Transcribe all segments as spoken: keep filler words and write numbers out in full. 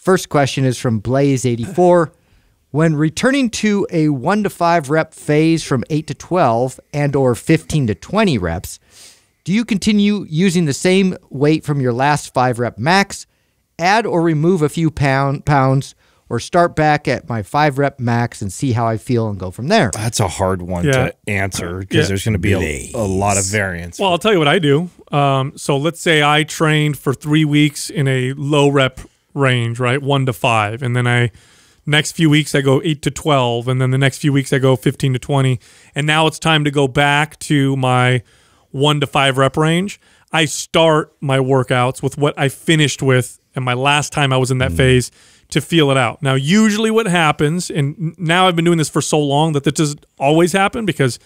First question is from Blaze eighty-four. When returning to a one to five rep phase from eight to twelve and or fifteen to twenty reps, do you continue using the same weight from your last five rep max, add or remove a few pound, pounds, or start back at my five rep max and see how I feel and go from there? That's a hard one yeah. to answer because yeah. there's going to be a, a lot of variance. Well, I'll tell you what I do. Um, so let's say I trained for three weeks in a low rep range, right? One to five. And then I, next few weeks I go eight to twelve. And then the next few weeks I go fifteen to twenty. And now it's time to go back to my one to five rep range. I start my workouts with what I finished with and my last time I was in that mm. phase to feel it out. Now, usually what happens, and now I've been doing this for so long that this doesn't always happen, because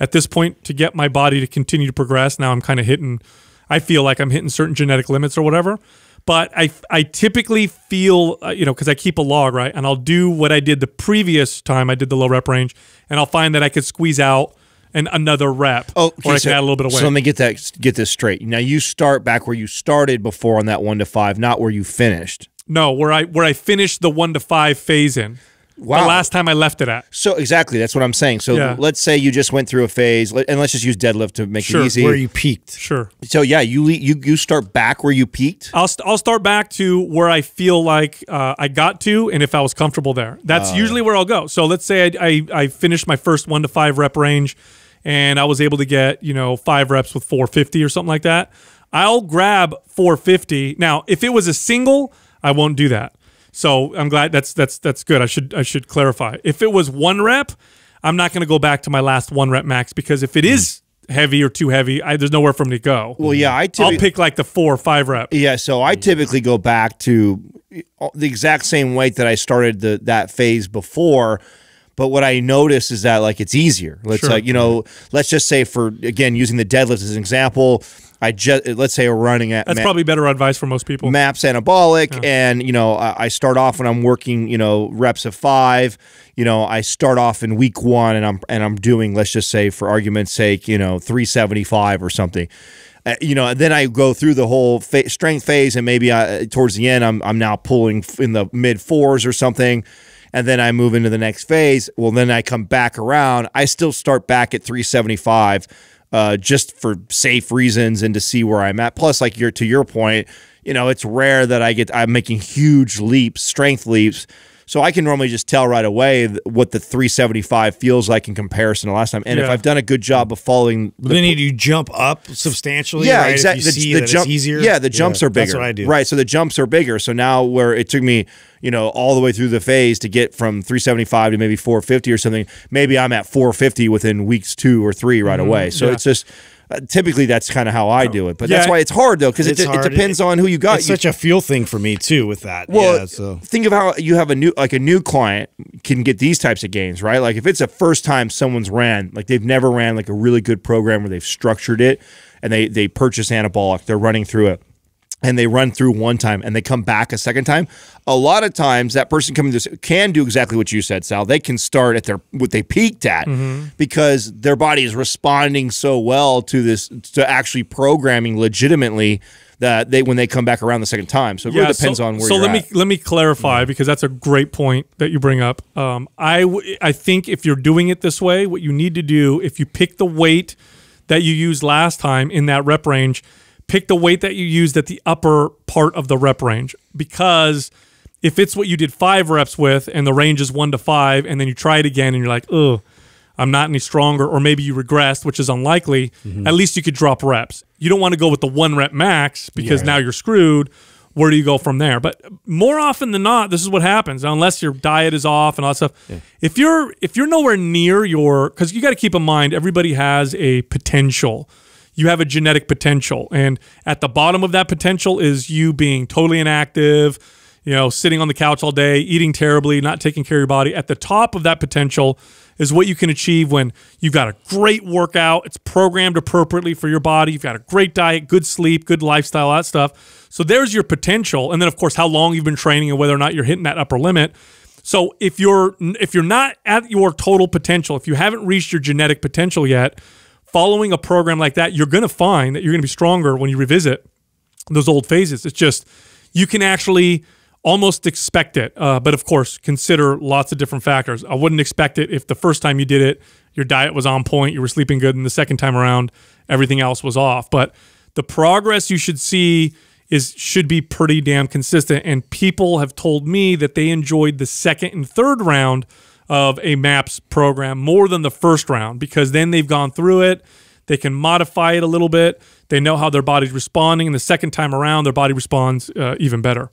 at this point, to get my body to continue to progress, now I'm kind of hitting, I feel like I'm hitting certain genetic limits or whatever. But I, I typically feel, uh, you know, because I keep a log, right? And I'll do what I did the previous time I did the low rep range, and I'll find that I could squeeze out and another rep, oh, okay, or I can so, add a little bit of weight. So let me get that, get this straight. Now you start back where you started before on that one to five, not where you finished. No, where I where I finished the one to five phase in. Wow. The last time I left it at. So exactly, that's what I'm saying. So yeah. let's say you just went through a phase, and let's just use deadlift to make sure, it easy. Where you peaked. Sure. So yeah, you you you start back where you peaked. I'll st I'll start back to where I feel like uh, I got to, and if I was comfortable there. That's uh, usually where I'll go. So let's say I, I I finished my first one to five rep range, and I was able to get, you know, five reps with four fifty or something like that. I'll grab four fifty. Now, if it was a single, I won't do that. So I'm glad that's that's that's good. I should I should clarify. If it was one rep, I'm not going to go back to my last one rep max, because if it is heavy or too heavy, I, there's nowhere for me to go. Well, yeah, I I'll pick like the four or five rep. Yeah, so I typically go back to the exact same weight that I started the that phase before. But what I notice is that, like, it's easier. Let's sure. like you know, let's just say, for again using the deadlift as an example, I just let's say we're running at that's probably better advice for most people. MAPS anabolic, yeah. and you know I start off when I'm working you know reps of five. You know I start off in week one and I'm and I'm doing, let's just say for argument's sake, you know three seventy-five or something. Uh, you know, and then I go through the whole fa strength phase, and maybe I, towards the end I'm I'm now pulling in the mid fours or something. And then I move into the next phase. Well, then I come back around. I still start back at three seventy-five uh, just for safe reasons and to see where I'm at. Plus, like you're, to your point, you know, it's rare that I get – I'm making huge leaps, strength leaps. So I can normally just tell right away what the three seventy-five feels like in comparison to last time. And yeah. if I've done a good job of following, the then you jump up substantially. Yeah, right? exactly. If you the, see the jump, it's easier. Yeah, the jumps yeah, are bigger. That's what I do. Right, so the jumps are bigger. So now where it took me, you know, all the way through the phase to get from three seventy-five to maybe four fifty or something, maybe I'm at four fifty within weeks two or three right mm-hmm. away. So yeah. it's just. Typically, that's kind of how I do it, but yeah. that's why it's hard though, because it, it depends on who you got. It's you, such a feel thing for me too with that. Well, yeah, so. think of how you have a new, like a new client can get these types of gains, right? Like if it's a first time someone's ran, like they've never ran like a really good program where they've structured it, and they they purchase anabolic, they're running through it, and they run through one time and they come back a second time. A lot of times that person coming to this can do exactly what you said, Sal. They can start at their what they peaked at mm-hmm. because their body is responding so well to this, to actually programming legitimately, that they when they come back around the second time. So it yeah, really depends so, on where so you're So let at. me let me clarify yeah. because that's a great point that you bring up. Um, I, w I think if you're doing it this way, what you need to do, if you pick the weight that you used last time in that rep range, pick the weight that you used at the upper part of the rep range, because if it's what you did five reps with and the range is one to five and then you try it again and you're like, oh, I'm not any stronger, or maybe you regressed, which is unlikely, mm-hmm. at least you could drop reps. You don't want to go with the one rep max because yeah, now yeah. you're screwed. Where do you go from there? But more often than not, this is what happens, now, unless your diet is off and all that stuff. Yeah. If you're, if you're nowhere near your – because you got to keep in mind everybody has a potential – you have a genetic potential, and at the bottom of that potential is you being totally inactive, you know, sitting on the couch all day, eating terribly, not taking care of your body. At the top of that potential is what you can achieve when you've got a great workout, it's programmed appropriately for your body, you've got a great diet, good sleep, good lifestyle, all that stuff. So there's your potential, and then of course how long you've been training and whether or not you're hitting that upper limit. So if you're if you're not at your total potential, if you haven't reached your genetic potential yet, following a program like that, you're going to find that you're going to be stronger when you revisit those old phases. It's just you can actually almost expect it, uh, but of course, consider lots of different factors. I wouldn't expect it if the first time you did it, your diet was on point, you were sleeping good, and the second time around, everything else was off. But the progress you should see is should be pretty damn consistent, and people have told me that they enjoyed the second and third round of a MAPS program more than the first round, because then they've gone through it, they can modify it a little bit, they know how their body's responding, and the second time around, their body responds uh, even better.